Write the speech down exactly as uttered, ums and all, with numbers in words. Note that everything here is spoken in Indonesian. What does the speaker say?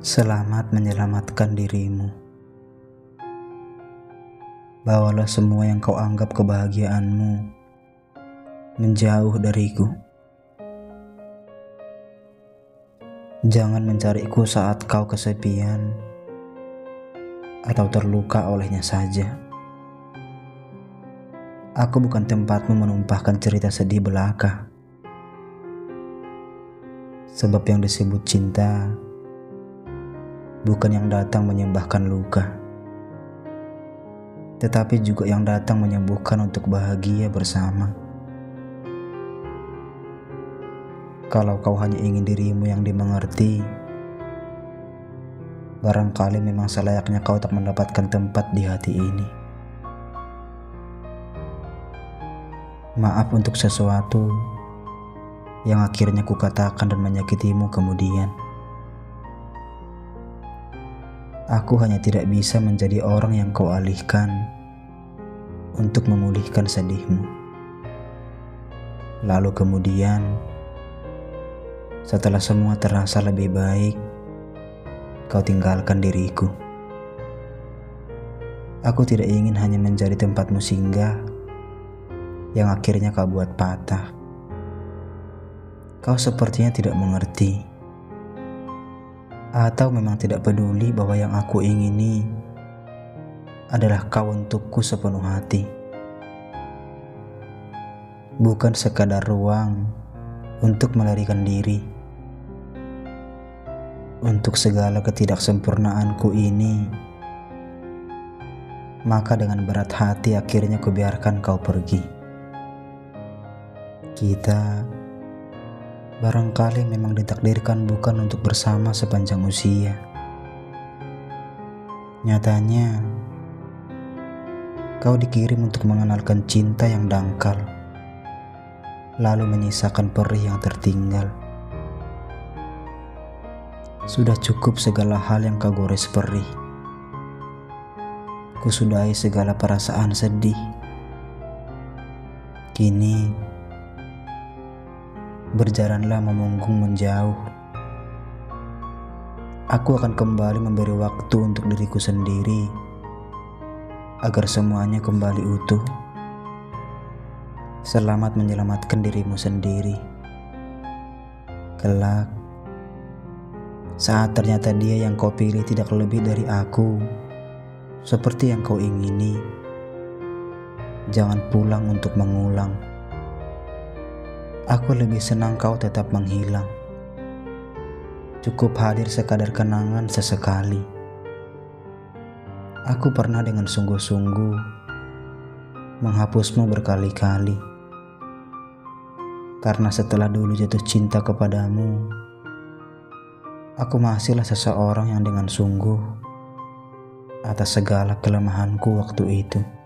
Selamat menyelamatkan dirimu. Bawalah semua yang kau anggap kebahagiaanmu menjauh dariku. Jangan mencariku saat kau kesepian atau terluka olehnya saja. Aku bukan tempatmu menumpahkan cerita sedih belaka. Sebab yang disebut cinta bukan yang datang menyembuhkan luka, tetapi juga yang datang menyembuhkan untuk bahagia bersama. Kalau kau hanya ingin dirimu yang dimengerti, barangkali memang selayaknya kau tak mendapatkan tempat di hati ini. Maaf untuk sesuatu yang akhirnya kukatakan dan menyakitimu kemudian. Aku hanya tidak bisa menjadi orang yang kau alihkan untuk memulihkan sedihmu. Lalu kemudian, setelah semua terasa lebih baik, kau tinggalkan diriku. Aku tidak ingin hanya menjadi tempatmu singgah yang akhirnya kau buat patah. Kau sepertinya tidak mengerti. Atau memang tidak peduli bahwa yang aku ingini adalah kau untukku sepenuh hati. Bukan sekadar ruang untuk melarikan diri. Untuk segala ketidaksempurnaanku ini, maka dengan berat hati akhirnya kubiarkan kau pergi. Kita barangkali memang ditakdirkan bukan untuk bersama sepanjang usia. Nyatanya, kau dikirim untuk mengenalkan cinta yang dangkal, lalu menyisakan perih yang tertinggal. Sudah cukup segala hal yang kau gores perih. Kusudahi segala perasaan sedih. Kini, berjalanlah memunggung menjauh. Aku akan kembali memberi waktu untuk diriku sendiri agar semuanya kembali utuh. Selamat menyelamatkan dirimu sendiri. Kelak, saat ternyata dia yang kau pilih tidak lebih dari aku seperti yang kau ingini, jangan pulang untuk mengulang. Aku lebih senang kau tetap menghilang. Cukup hadir sekadar kenangan sesekali. Aku pernah dengan sungguh-sungguh menghapusmu berkali-kali. Karena setelah dulu jatuh cinta kepadamu, aku masihlah seseorang yang dengan sungguh atas segala kelemahanku waktu itu.